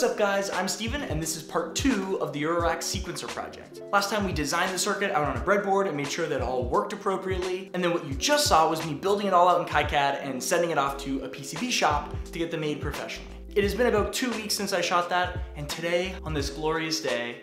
What's up guys, I'm Steven and this is part 2 of the Eurorack sequencer project. Last time we designed the circuit out on a breadboard and made sure that it all worked appropriately, and then what you just saw was me building it all out in KiCad and sending it off to a PCB shop to get them made professionally. It has been about 2 weeks since I shot that, and today, on this glorious day,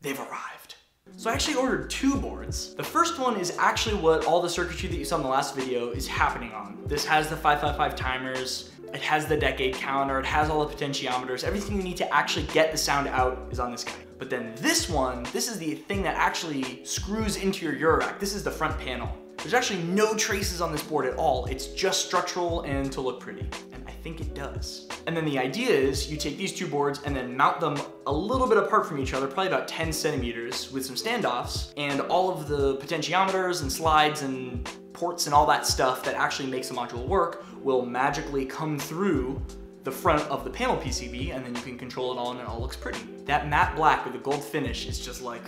they've arrived. So I actually ordered 2 boards. The first one is actually what all the circuitry that you saw in the last video is happening on. This has the 555 timers, it has the decade counter, it has all the potentiometers, everything you need to actually get the sound out is on this guy. But then this one, this is the thing that actually screws into your Eurorack. This is the front panel. There's actually no traces on this board at all. It's just structural and to look pretty. And I think it does. And then the idea is you take these 2 boards and then mount them a little bit apart from each other, probably about 10 centimeters with some standoffs, and all of the potentiometers and slides and ports and all that stuff that actually makes the module work will magically come through the front of the panel PCB, and then you can control it all and it all looks pretty. That matte black with the gold finish is just like,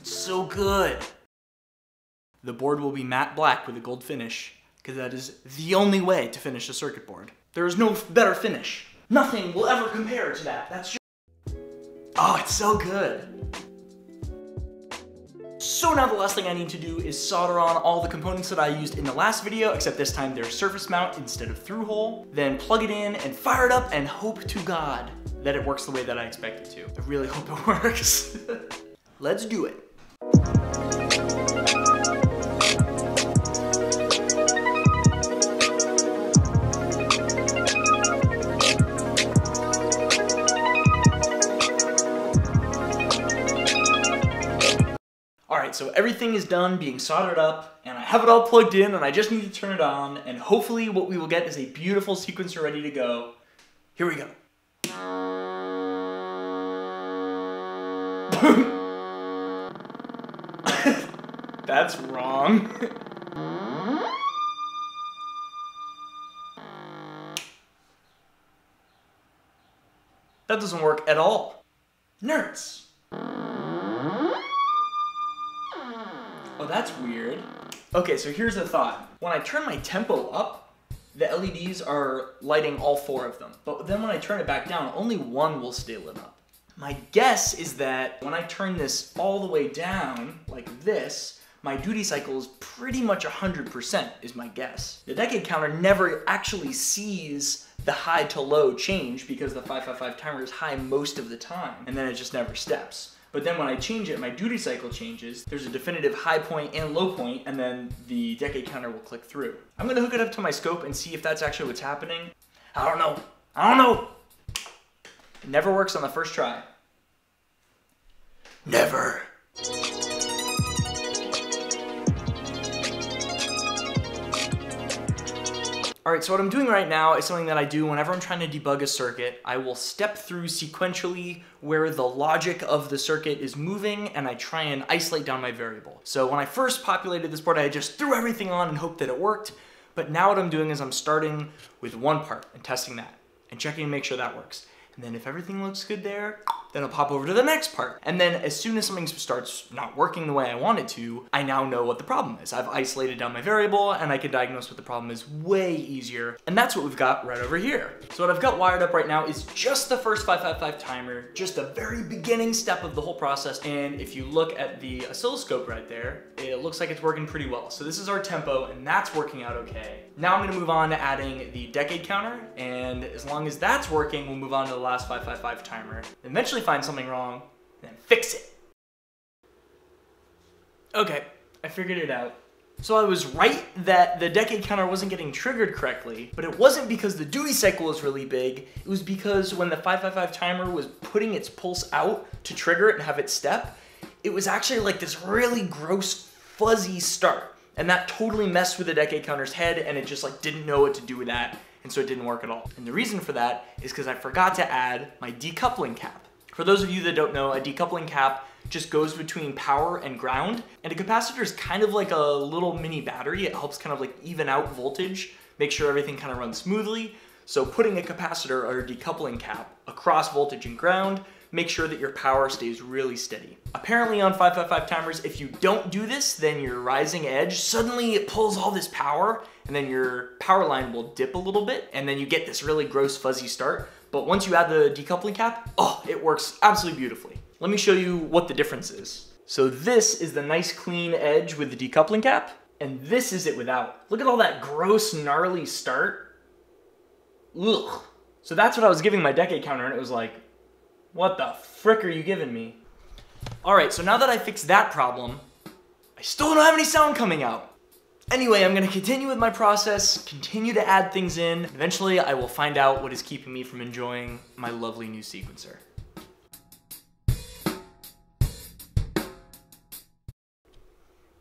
it's so good. The board will be matte black with a gold finish because that is the only way to finish a circuit board. There is no better finish. Nothing will ever compare to that. That's just... oh, it's so good. So now the last thing I need to do is solder on all the components that I used in the last video, except this time they're surface mount instead of through hole. Then plug it in and fire it up and hope to God that it works the way that I expect it to. I really hope it works. Let's do it. So everything is done being soldered up and I have it all plugged in and I just need to turn it on, and hopefully what we will get is a beautiful sequencer ready to go. Here we go. That's wrong. That doesn't work at all. Nerds. Oh, that's weird. Okay, so here's the thought. When I turn my tempo up, the LEDs are lighting all 4 of them. But then when I turn it back down, only one will stay lit up. My guess is that when I turn this all the way down, like this, my duty cycle is pretty much 100% is my guess. The decade counter never actually sees the high to low change because the 555 timer is high most of the time, and then it just never steps. But then when I change it, my duty cycle changes. There's a definitive high point and low point, and then the decade counter will click through. I'm gonna hook it up to my scope and see if that's actually what's happening. I don't know. I don't know. It never works on the first try. Never. All right, so what I'm doing right now is something that I do whenever I'm trying to debug a circuit. I will step through sequentially where the logic of the circuit is moving, and I try and isolate down my variable. So when I first populated this board, I just threw everything on and hoped that it worked. But now what I'm doing is I'm starting with one part and testing that and checking to make sure that works. And then if everything looks good there, then I'll pop over to the next part. And then as soon as something starts not working the way I want it to, I now know what the problem is. I've isolated down my variable and I can diagnose what the problem is way easier. And that's what we've got right over here. So what I've got wired up right now is just the first 555 timer, just the very beginning step of the whole process. And if you look at the oscilloscope right there, it looks like it's working pretty well. So this is our tempo and that's working out okay. Now I'm gonna move on to adding the decade counter. And as long as that's working, we'll move on to the last 555 timer. Eventually find something wrong and then fix it. Okay, I figured it out. So I was right that the decade counter wasn't getting triggered correctly, but it wasn't because the duty cycle was really big. It was because when the 555 timer was putting its pulse out to trigger it and have it step, it was actually like this really gross fuzzy start, and that totally messed with the decade counter's head, and it just like didn't know what to do with that, and so it didn't work at all. And the reason for that is because I forgot to add my decoupling cap. For those of you that don't know, a decoupling cap just goes between power and ground, and a capacitor is kind of like a little mini battery. It helps kind of like even out voltage, make sure everything kind of runs smoothly. So putting a capacitor or a decoupling cap across voltage and ground, make sure that your power stays really steady. Apparently on 555 timers, if you don't do this, then your rising edge, suddenly it pulls all this power, and then your power line will dip a little bit, and then you get this really gross fuzzy start. but once you add the decoupling cap, oh, it works absolutely beautifully. Let me show you what the difference is. So this is the nice clean edge with the decoupling cap, and this is it without. Look at all that gross, gnarly start. Ugh. So that's what I was giving my decade counter, and it was like, what the frick are you giving me? All right, so now that I fixed that problem, I still don't have any sound coming out. Anyway, I'm gonna continue with my process, continue to add things in. Eventually, I will find out what is keeping me from enjoying my lovely new sequencer.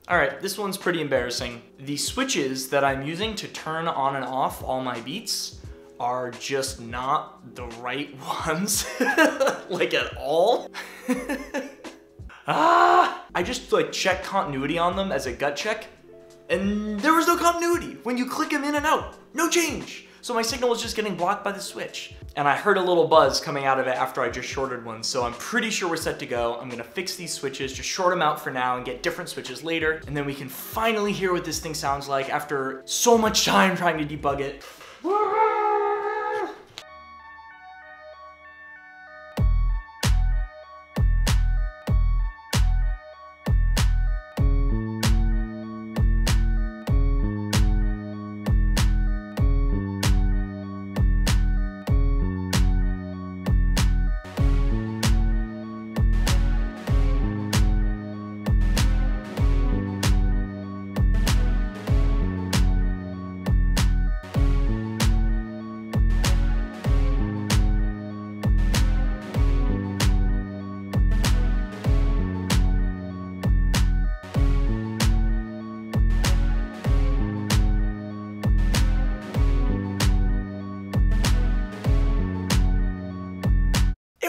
All right, this one's pretty embarrassing. The switches that I'm using to turn on and off all my beats are just not the right ones, like at all. I just like check continuity on them as a gut check, and there was no continuity. When you click them in and out, no change. So my signal was just getting blocked by the switch. And I heard a little buzz coming out of it after I just shorted one, so I'm pretty sure we're set to go. I'm gonna fix these switches, just short them out for now and get different switches later. And then we can finally hear what this thing sounds like after so much time trying to debug it.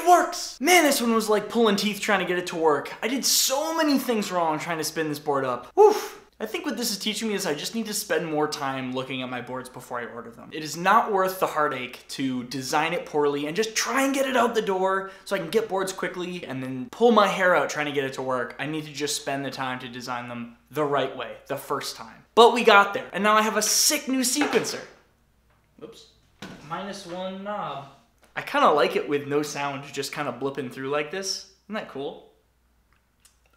Works. Man, this one was like pulling teeth trying to get it to work. I did so many things wrong trying to spin this board up. Woof. I think what this is teaching me is I just need to spend more time looking at my boards before I order them. It is not worth the heartache to design it poorly and just try and get it out the door so I can get boards quickly and then pull my hair out trying to get it to work. I need to just spend the time to design them the right way, the first time. But we got there, and now I have a sick new sequencer. Oops. Minus one knob. I kind of like it with no sound, just kind of blipping through like this. Isn't that cool?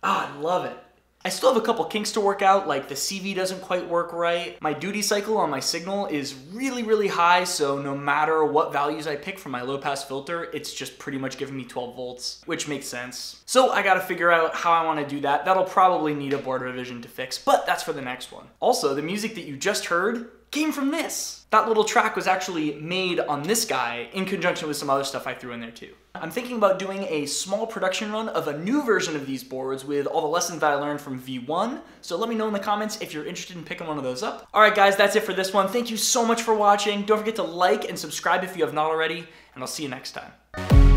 Ah, I love it. I still have a couple kinks to work out, like the CV doesn't quite work right. My duty cycle on my signal is really, really high, so no matter what values I pick from my low pass filter, it's just pretty much giving me 12 volts, which makes sense. So I gotta figure out how I wanna do that. That'll probably need a board revision to fix, but that's for the next one. Also, the music that you just heard came from this. That little track was actually made on this guy in conjunction with some other stuff I threw in there too. I'm thinking about doing a small production run of a new version of these boards with all the lessons that I learned from V1, so let me know in the comments if you're interested in picking one of those up. All right guys, that's it for this one. Thank you so much for watching. Don't forget to like and subscribe if you have not already, and I'll see you next time.